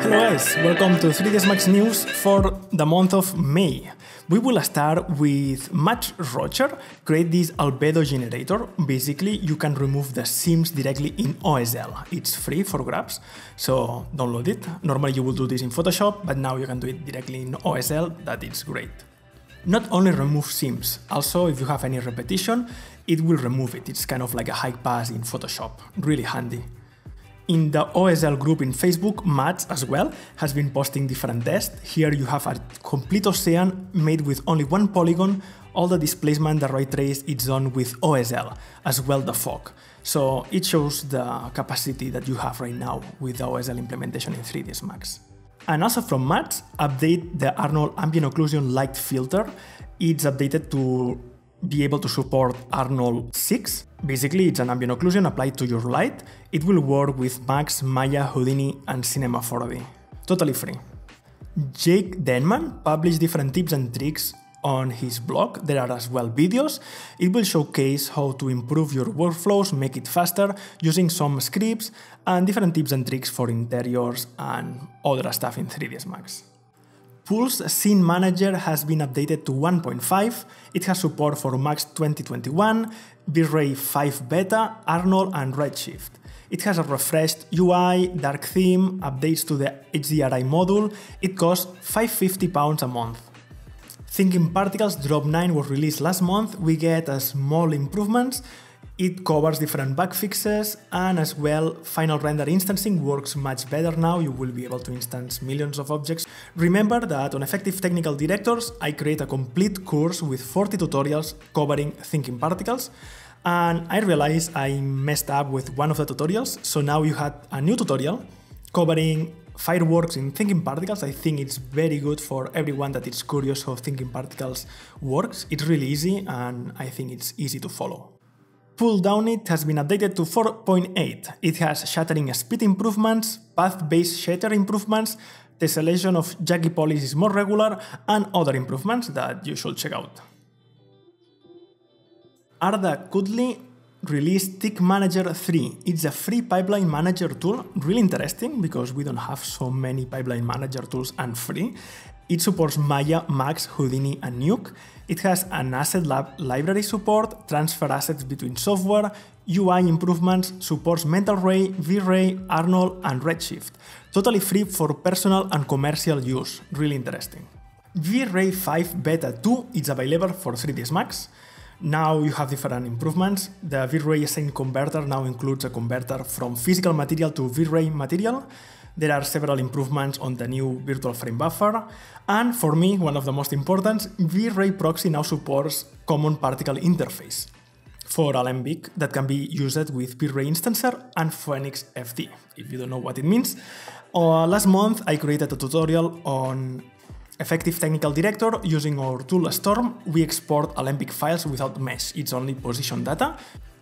Hello guys, welcome to 3ds Max news for the month of May. We will start with Matt Rocher create this albedo generator. Basically, you can remove the seams directly in OSL. It's free for grabs, so download it. Normally you will do this in Photoshop, but now you can do it directly in OSL. That is great. Not only remove seams, also if you have any repetition, it will remove it. It's kind of like a high pass in Photoshop. Really handy. In the OSL group in Facebook, Mats as well has been posting different tests. Here you have a complete ocean made with only one polygon, all the displacement, the ray trace, it's done with OSL, as well the fog. So it shows the capacity that you have right now with the OSL implementation in 3ds Max. And also from Mats, update the Arnold ambient occlusion light filter. It's updated to be able to support Arnold 6. Basically, it's an ambient occlusion applied to your light. It will work with Max, Maya, Houdini and Cinema 4D. Totally free. Jake Denman published different tips and tricks on his blog. There are as well videos. It will showcase how to improve your workflows, make it faster, using some scripts and different tips and tricks for interiors and other stuff in 3ds Max. Pulze Scene Manager has been updated to 1.5. It has support for Max 2021, V-Ray 5 Beta, Arnold and Redshift. It has a refreshed UI, dark theme, updates to the HDRI module. It costs £550 a month. Thinking Particles Drop 9 was released last month. We get a small improvements. It covers different bug fixes, and as well, final render instancing works much better now. You will be able to instance millions of objects. Remember that on Effective Technical Directors, I create a complete course with 40 tutorials covering Thinking Particles, and I realized I messed up with one of the tutorials, so now you had a new tutorial covering fireworks in Thinking Particles. I think it's very good for everyone that is curious how Thinking Particles works. It's really easy, and I think it's easy to follow. Pulldownit has been updated to 4.8. It has shattering speed improvements, path-based shatter improvements, tessellation of Jackie polys is more regular, and other improvements that you should check out. Arda Kudli released Tick Manager 3. It's a free pipeline manager tool, really interesting because we don't have so many pipeline manager tools and free. It supports Maya, Max, Houdini and Nuke. It has an asset lab library support, transfer assets between software, UI improvements, supports Mental Ray, V-Ray, Arnold and Redshift. Totally free for personal and commercial use, really interesting. V-Ray 5 Beta 2 is available for 3ds Max. Now you have different improvements. The V-Ray Assign Converter now includes a converter from physical material to V-Ray material. There are several improvements on the new virtual frame buffer, and for me, one of the most important, V-Ray Proxy now supports common particle interface for alembic that can be used with V-Ray Instancer and Phoenix FD, if you don't know what it means. Last month, I created a tutorial on Effective Technical Director using our tool Storm. We export alembic files without mesh, it's only position data.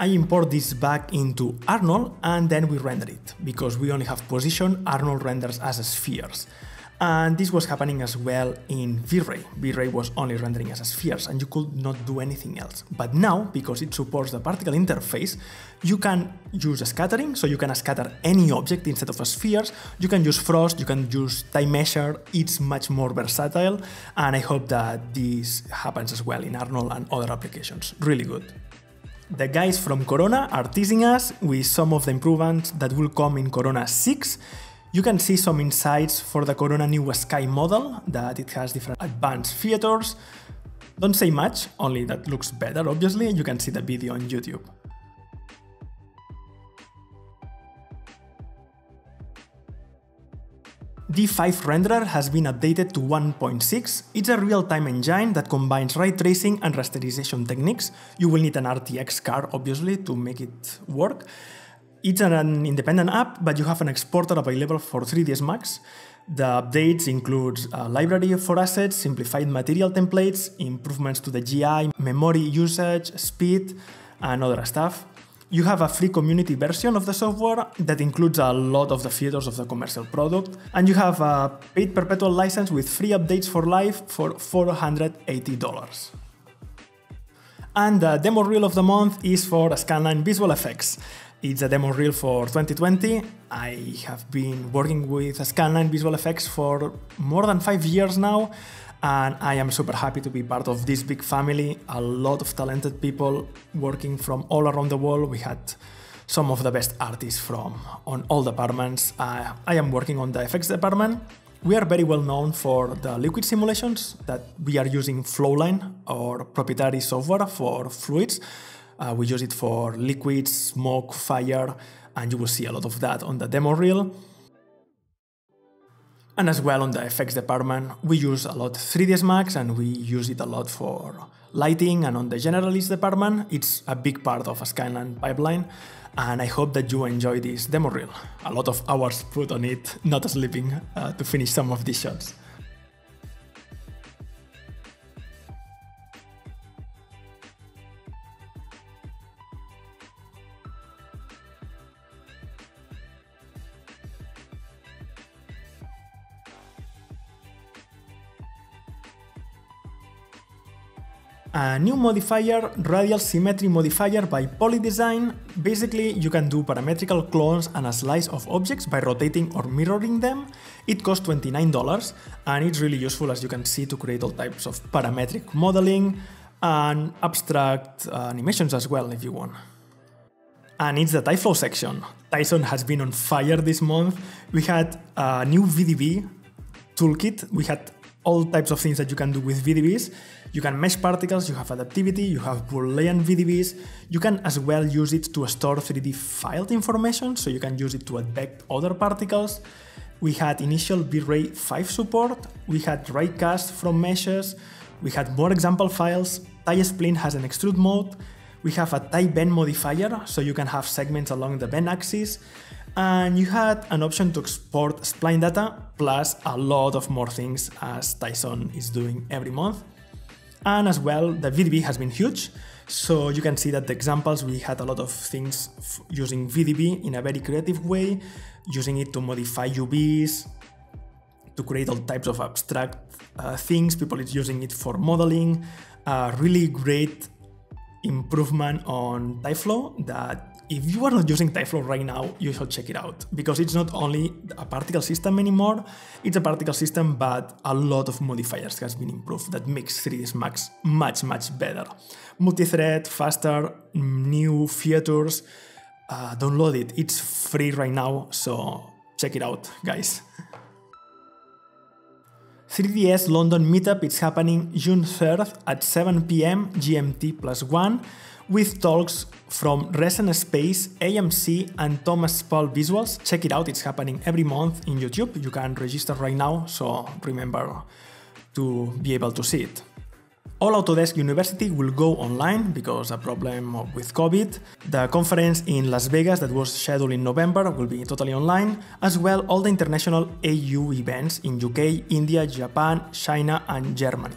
I import this back into Arnold and then we render it. Because we only have position, Arnold renders as spheres. And this was happening as well in V-Ray. V-Ray was only rendering as spheres and you could not do anything else. But now, because it supports the particle interface, you can use scattering, so you can scatter any object instead of spheres. You can use frost, you can use time measure. It's much more versatile and I hope that this happens as well in Arnold and other applications. Really good. The guys from Corona are teasing us with some of the improvements that will come in Corona 6. You can see some insights for the Corona new sky model, that it has different advanced features. Don't say much, only that looks better, obviously. You can see the video on YouTube. D5 Render has been updated to 1.6. It's a real-time engine that combines ray tracing and rasterization techniques. You will need an RTX card, obviously, to make it work. It's an independent app, but you have an exporter available for 3ds Max. The updates include a library for assets, simplified material templates, improvements to the GI, memory usage, speed, and other stuff. You have a free community version of the software that includes a lot of the features of the commercial product, and you have a paid perpetual license with free updates for life for $480. And the demo reel of the month is for Scanline Visual Effects. It's a demo reel for 2020. I have been working with Scanline Visual Effects for more than 5 years now, and I am super happy to be part of this big family. A lot of talented people working from all around the world. We had some of the best artists from on all departments. I am working on the effects department. We are very well known for the liquid simulations that we are using Flowline, our proprietary software for fluids. We use it for liquids, smoke, fire, and you will see a lot of that on the demo reel. And as well on the effects department, we use a lot 3ds Max, and we use it a lot for lighting, and on the generalist department, it's a big part of a Skyland pipeline, and I hope that you enjoy this demo reel. A lot of hours put on it, not sleeping, to finish some of these shots. A new modifier, Radial Symmetry Modifier by Poly Design. Basically, you can do parametrical clones and a slice of objects by rotating or mirroring them. It costs $29 and it's really useful, as you can see, to create all types of parametric modeling and abstract animations as well if you want. And it's the Tyflow section. Tyson has been on fire this month. We had a new VDB toolkit. We had all types of things that you can do with VDBs. You can mesh particles, you have adaptivity, you have Boolean VDBs. You can as well use it to store 3D filed information, so you can use it to embed other particles. We had initial V-Ray 5 support, we had raycast from meshes, we had more example files, Tie-Splint has an extrude mode, we have a tie-bend modifier, so you can have segments along the bend axis, and you had an option to export spline data, plus a lot of more things as Tyson is doing every month. And as well, the VDB has been huge, so you can see that the examples, we had a lot of things using VDB in a very creative way, using it to modify UVs, to create all types of abstract things. People is using it for modeling. Really great improvement on Tyflow that, if you are not using Tyflow right now, you should check it out, because it's not only a particle system anymore, it's a particle system, but a lot of modifiers has been improved that makes 3ds Max much better. Multi-thread, faster, new features. Download it, it's free right now, so check it out, guys. 3ds London Meetup, it's happening June 3rd at 7 PM GMT+1, with talks from Resen Space, AMC and Thomas Paul Visuals. Check it out, it's happening every month in YouTube. You can register right now, so remember to be able to see it. All Autodesk University will go online because a problem with COVID. The conference in Las Vegas that was scheduled in November will be totally online. As well, all the international AU events in UK, India, Japan, China and Germany.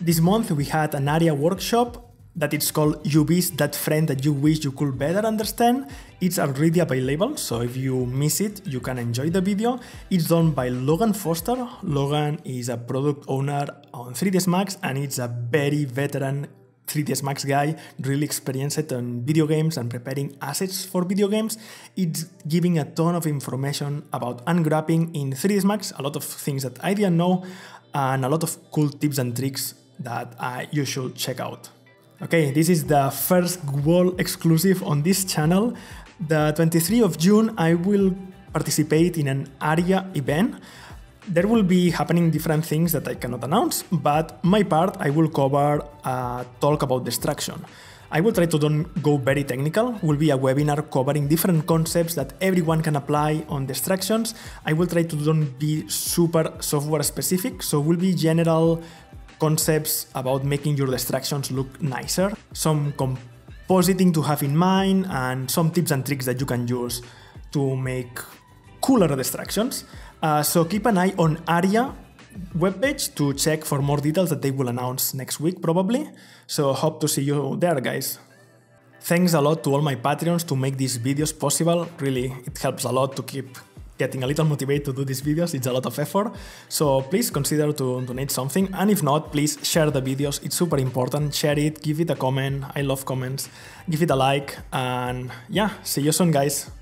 This month we had an ARIA workshop that it's called UVs, that friend that you wish you could better understand. It's already available, so if you miss it, you can enjoy the video. It's done by Logan Foster. Logan is a product owner on 3ds Max, and it's a very veteran 3ds Max guy, really experienced on video games and preparing assets for video games. It's giving a ton of information about unwrapping in 3ds Max, a lot of things that I didn't know, and a lot of cool tips and tricks that you should check out. Okay, this is the first wall exclusive on this channel. The 23rd of June, I will participate in an ARIA event. There will be happening different things that I cannot announce, but my part, I will cover a talk about destruction. I will try to don't go very technical. Will be a webinar covering different concepts that everyone can apply on destructions. I will try to don't be super software specific, so will be general concepts about making your destructions look nicer, some compositing to have in mind, and some tips and tricks that you can use to make cooler destructions. So keep an eye on ARIA webpage to check for more details that they will announce next week probably. So hope to see you there, guys. Thanks a lot to all my Patreons to make these videos possible. Really, it helps a lot to keep getting a little motivated to do these videos. It's a lot of effort. So please consider to donate something. And if not, please share the videos. It's super important. Share it, give it a comment. I love comments. Give it a like. And yeah, see you soon, guys.